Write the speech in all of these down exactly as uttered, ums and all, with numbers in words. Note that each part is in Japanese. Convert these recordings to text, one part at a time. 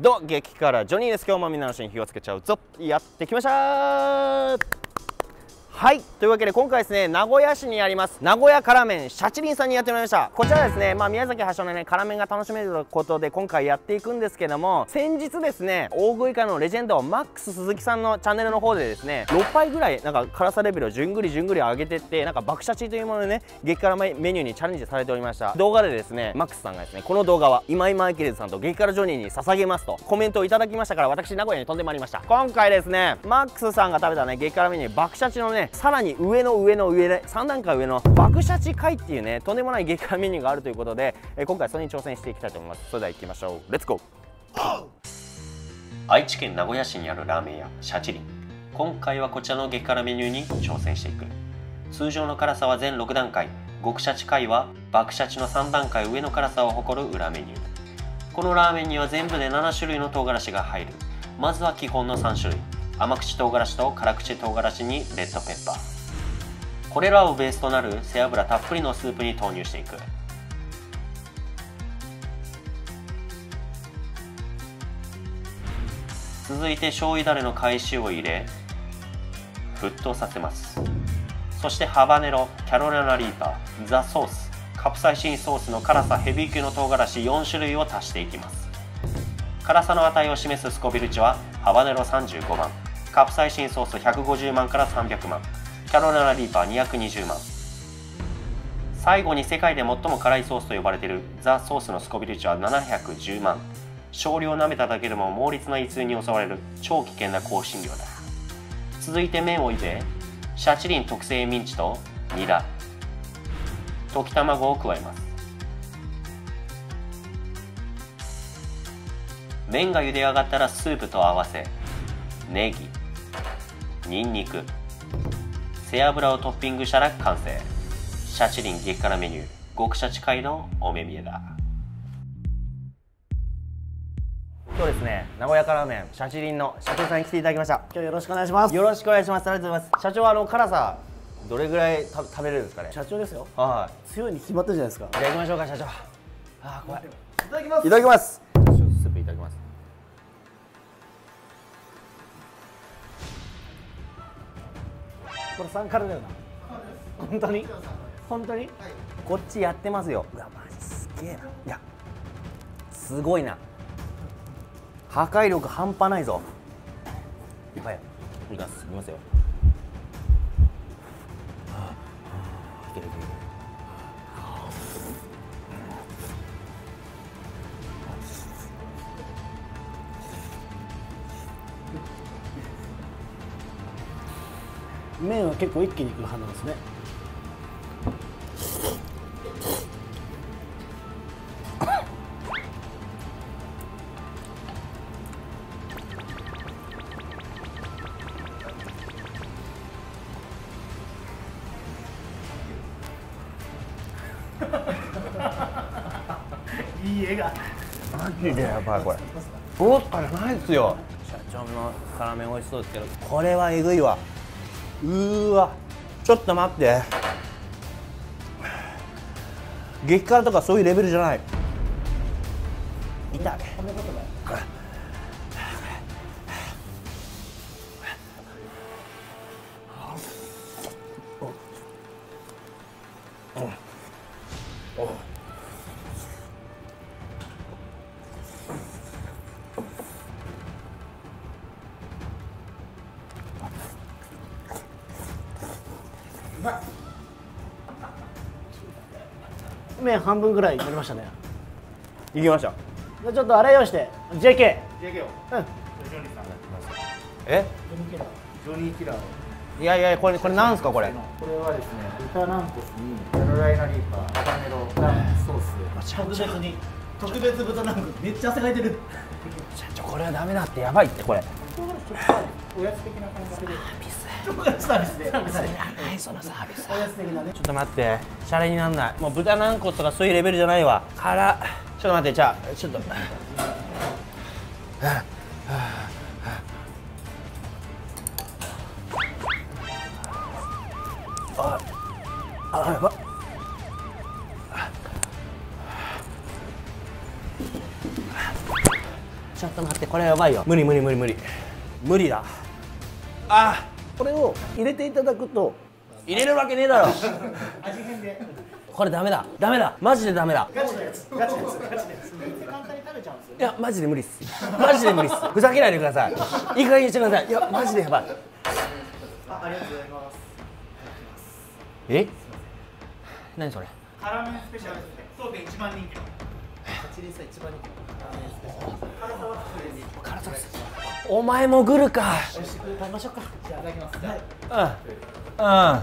どうも激辛ジョニーです。今日もみんなのシーン火をつけちゃうぞ、やってきましたー。はい、というわけで今回ですね、名古屋市にあります名古屋辛麺しゃちりんさんにやってまいりました。こちらですね、まあ、宮崎発祥のね辛麺が楽しめるということで今回やっていくんですけども、先日ですね大食い界のレジェンドマックス鈴木さんのチャンネルの方でですねろっぱいぐらいなんか辛さレベルをじゅんぐりじゅんぐり上げてって、なんか爆シャチというものでね激辛メニューにチャレンジされておりました。動画でですねマックスさんがですね、この動画は今井マイケルさんと激辛ジョニーに捧げますとコメントをいただきましたから、私名古屋に飛んでまいりました。今回ですねマックスさんが食べたね激辛メニュー爆シャチのねさらに上の上の上でさんだんかい上の爆シャチ界っていうねとんでもない激辛メニューがあるということで、え今回それに挑戦していきたいと思います。それでは行きましょう。レッツゴー。愛知県名古屋市にあるラーメン屋しゃちりん、今回はこちらの激辛メニューに挑戦していく。通常の辛さは全ろくだんかい、極シャチ界は爆シャチのさんだんかい上の辛さを誇る裏メニュー。このラーメンには全部でななしゅるいの唐辛子が入る。まずは基本のさんしゅるい、甘口唐辛子と辛口唐辛子にレッドペッパー、これらをベースとなる背脂たっぷりのスープに投入していく。続いて醤油だれの返しを入れ沸騰させます。そしてハバネロ、キャロライナリーパー、ザ・ソース、カプサイシンソースの辛さヘビー級の唐辛子よんしゅるいを足していきます。辛さの値を示すスコヴィル値はハバネロさんじゅうごまん、カプサイシンソースひゃくごじゅうまんからさんびゃくまん、キャロライナリーパーにひゃくにじゅうまん。最後に世界で最も辛いソースと呼ばれているザ・ソースのスコヴィル値はななひゃくじゅうまん。少量舐めただけでも猛烈な胃痛に襲われる超危険な香辛料だ。続いて麺を入れしゃちりん特製ミンチとニラ、溶き卵を加えます。麺が茹で上がったらスープと合わせネギ、ニンニク、背脂をトッピングしたら完成。しゃちりん激辛メニュー極シャチ界のお目見えだ。今日ですね名古屋辛麺しゃちりんの社長さんに来ていただきました。今日よろしくお願いします。よろしくお願いします。ありがとうございます。社長はあの辛さどれぐらい食べれるんですかね。社長ですよ。はい、強いに決まってるじゃないですか。じゃあ行きましょうか社長。あー怖い。いただきます。いただきます。スープいただきます。これさん辛だよな。本当に本当に、はい、こっちやってますよ。うわマジすげえな。いやすごいな、破壊力半端ないぞ。いっぱいいきます。いきますよ。いけるいける。麺は結構一気にいく派なんですね。いい絵が。マジでやばいこれ。どうすかじゃないですよ。社長の辛麺美味しそうですけど、これはえぐいわ。うーわ、ちょっと待って、激辛とかそういうレベルじゃない。痛い。麺半分ぐらい取りましたね。いきました。ちょっとあれ用して ジェーケー。ジェーケー を。うん。え？ジョニーキラーを。いやいやこれこれなんですかこれ。これはですね、豚軟骨にキャロライナリーパー、ハバネロ、ソース。特別に特別豚軟骨めっちゃ汗かいてる。社長これはダメだってやばいってこれ。おやつ的な感覚で。サービスで。いらないそのサービス。おやつ的なね。ちょっと待って、シャレになんない。もう豚軟骨とかそういうレベルじゃないわ。辛。ちょっと待って、じゃあちょっと。あ、あ、やば。ちちょっと待って、これやばいよ。無理無理無理無理無理だ。あー、これを入れていただくと、入れるわけねえだろ味変でこれダメだダメだマジでダメだ。ガチのやつガチのやつガチのやつ簡単に食べちゃうんですよ。いやマジで無理っすマジで無理っすふざけないでください。いい加減にしてください。いやマジでやばい。あ、ありがとうございます。え、何それ。辛麺スペシャルですね。当店一番人気の八輪さん一番人気の辛麺スペシャルです。辛さはそれに辛さです。お前もグルか。美味しく食べましょうか。じゃあいただきます。はい。うんうん。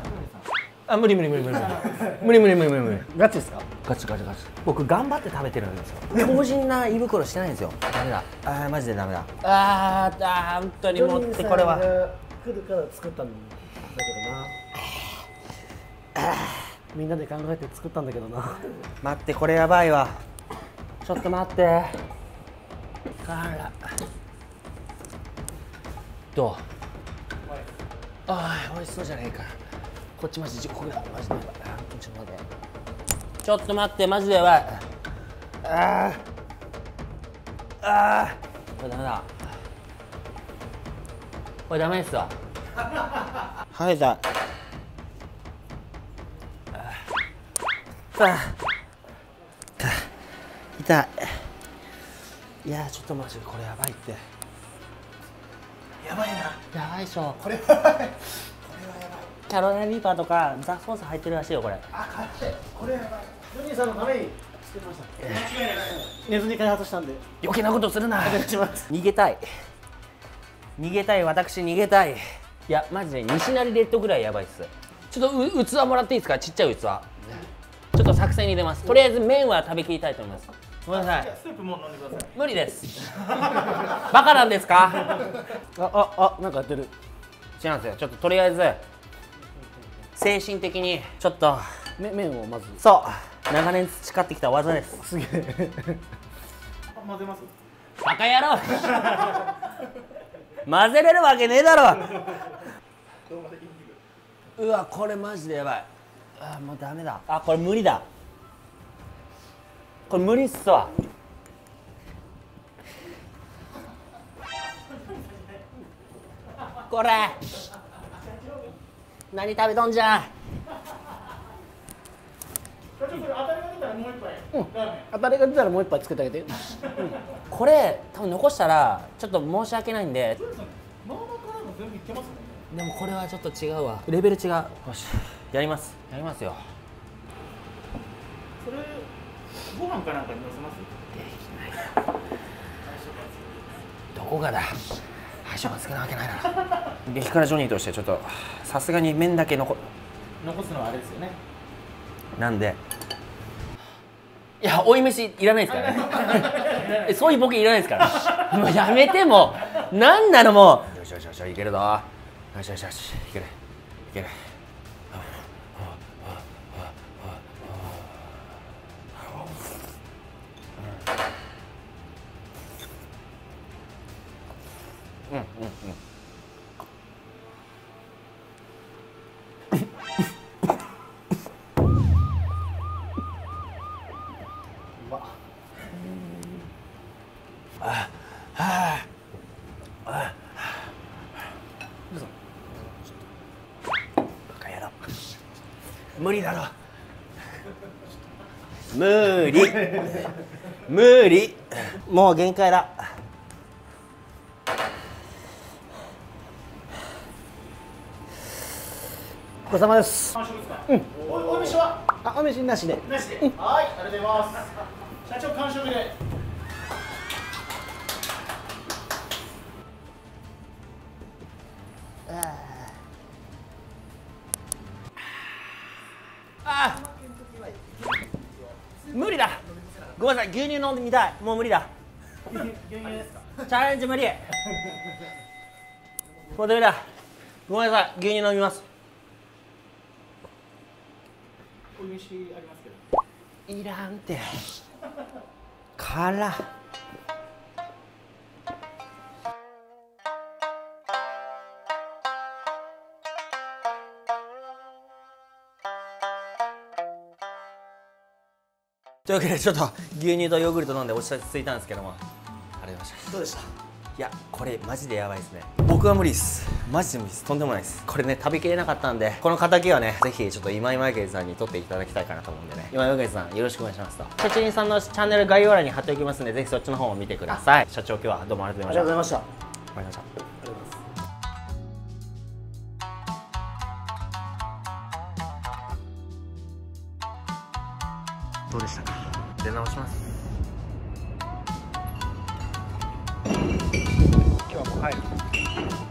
あ、無理無理無理無理無理無理無理無理無理。ガチですか？ガチガチガチ。僕頑張って食べてるんですよ。強靭な胃袋してないんですよ。ダメだ。あーマジでダメだ。あーあー本当にもうってこれは。来るから作ったんだけどな。あーみんなで考えて作ったんだけどな。待ってこれやばいわ。ちょっと待って。から。どう？おい。あー美味しそうじゃないか。こっちマジでこれマジでやばい。ちょっと待って。ちょっと待ってマジでやばい。ああああ。これダメだ。これダメですわ。はいだ。さあ。痛い。いやちょっとマジでこれやばいって。やばいな。やばいでしょ。これは。キャロラインリーパーとかザ・ソース入ってるらしいよこれ。あ、買ってこれやばい。ジョニーさんのために作りました。間違いない。寝ずに開発したんで余計なことするな。逃げたい逃げたい私逃げたい。いやマジで西成レッドぐらいやばいっす。ちょっとう器もらっていいですか。ちっちゃい器。ちょっと作戦に出ます。とりあえず麺は食べきりたいと思います。ごめんなさい。スープも飲んでください。無理ですバカなんですかあああ、なんかやってる。違うんですよ。ちょっととりあえず精神的にちょっと麺をまず、そう長年培ってきた技です。すげえ混ぜます。バカ野郎混ぜれるわけねえだろうわこれマジでやばい。あもうダメだ。あこれ無理だ。これ無理っすわ。これ何食べとんじゃん。当たりが出たらもう一杯。うん。当たりが出たらもう一杯作ってあげて。うん。これ多分残したらちょっと申し訳ないんで。まあまあ辛いの全部いけますもんね。でもこれはちょっと違うわ。レベル違う。よし。やります。やりますよ。それご飯かなんかにのせます？できない。どこがだ。相性がつけなわけないな激辛ジョニーとしてちょっとさすがに麺だけ残残すのはあれですよね。なんでいや追い飯いらないですからねそういうボケいらないですからもうやめてもなんなのもうよしよしよしいけるぞ。よしよしよしいけるいける。うんうんうん。あああどうぞ。バカ野郎。無理だろ。無理無理。もう限界だ。ごちそうさまです。うん。お飯は？あ、お飯なしで。なしで。はい、ありがとうございます。社長完食で。ああ。無理だ。ごめんなさい、牛乳飲んでみたい。もう無理だ。牛乳ですか？チャレンジ無理。もうダメだ。ごめんなさい、牛乳飲みます。お飯ありますけどいらんて辛というわけでちょっと牛乳とヨーグルト飲んで落ち着いたんですけども、ありがとうございりました。どうでした？いや、これマジでやばいですね。僕は無理です。マジで無理です。とんでもないです。これね、食べきれなかったんで、この敵はね、ぜひちょっと今井マーケットさんに取っていただきたいかなと思うんでね、今井マーケットさんよろしくお願いしますと。社長さんのチャンネル概要欄に貼っておきますんで、ぜひそっちの方を見てください。社長、今日はどうもありがとうございました。ありがとうございました。ありがとうございます。どうでしたか？出直します。今日はもう帰る。